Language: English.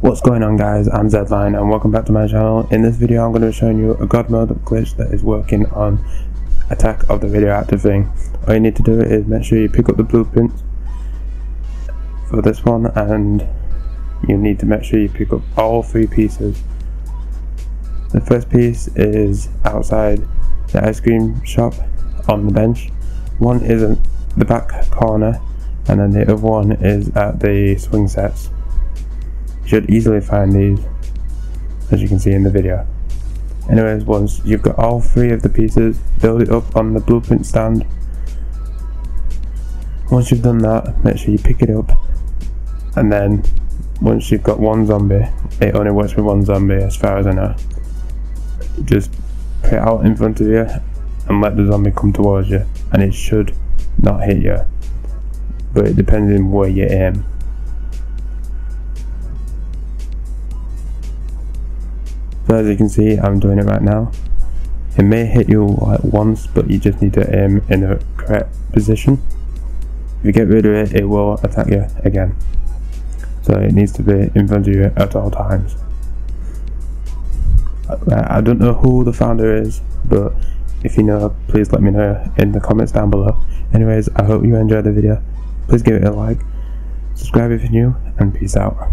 What's going on, guys? I'm Zedline and welcome back to my channel. In this video I'm going to be showing you a god mode glitch that is working on Attack of the Radioactive Thing. All you need to do is make sure you pick up the blueprints for this one, and you need to make sure you pick up all three pieces. The first piece is outside the ice cream shop on the bench. One is in the back corner and then the other one is at the swing sets. Should easily find these, as you can see in the video. Anyways, once you've got all three of the pieces, build it up on the blueprint stand. Once you've done that, make sure you pick it up, and then once you've got one zombie — it only works with one zombie as far as I know — just put it out in front of you and let the zombie come towards you, and it should not hit you, but it depends on where you aim. So as you can see, I'm doing it right now. It may hit you like once, but you just need to aim in the correct position. If you get rid of it, it will attack you again. So it needs to be in front of you at all times. I don't know who the founder is, but if you know, please let me know in the comments down below. Anyways, I hope you enjoyed the video. Please give it a like, subscribe if you're new, and peace out.